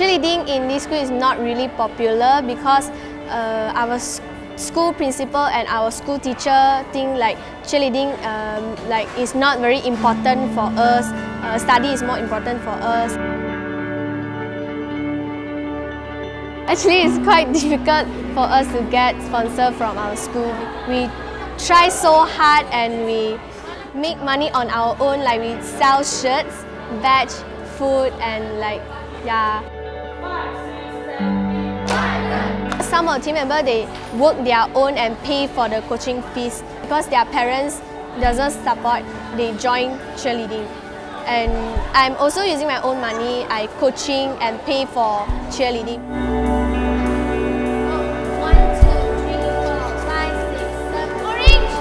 Cheerleading in this school is not really popular because our school principal and our school teacher think like cheerleading like is not very important for us. Study is more important for us. Actually, it's quite difficult for us to get sponsor from our school. We try so hard and we make money on our own. Like we sell shirts, badge, food, and like yeah. Some of the team members, they work their own and pay for the coaching fees because their parents doesn't support, they join cheerleading. And I'm also using my own money, I coaching and pay for cheerleading. 1, 2, 3, 4, 5, 6, 7, orange!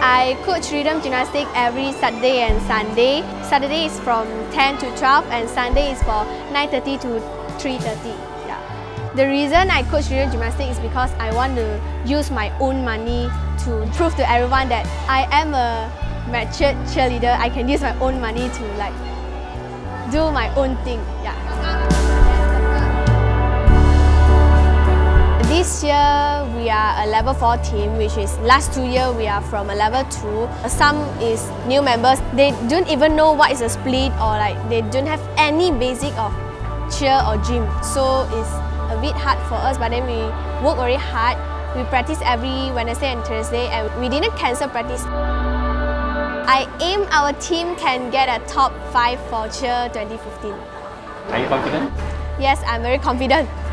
I coach rhythm gymnastics every Saturday and Sunday. Saturday is from 10 to 12 and Sunday is for 9:30 to 3:30. Yeah. The reason I coach rhythm gymnastics is because I want to use my own money to prove to everyone that I am a matured cheerleader. I can use my own money to like do my own thing. Yeah. This year we are a level 4 team, which is last 2 years we are from a level 2. Some is new members. They don't even know what is a split or like they don't have any basic of cheer or gym. So it's a bit hard for us, but then we work very hard. We practice every Wednesday and Thursday and we didn't cancel practice. I aim our team can get a top 5 for CHEER 2015. Are you confident? Yes, I'm very confident.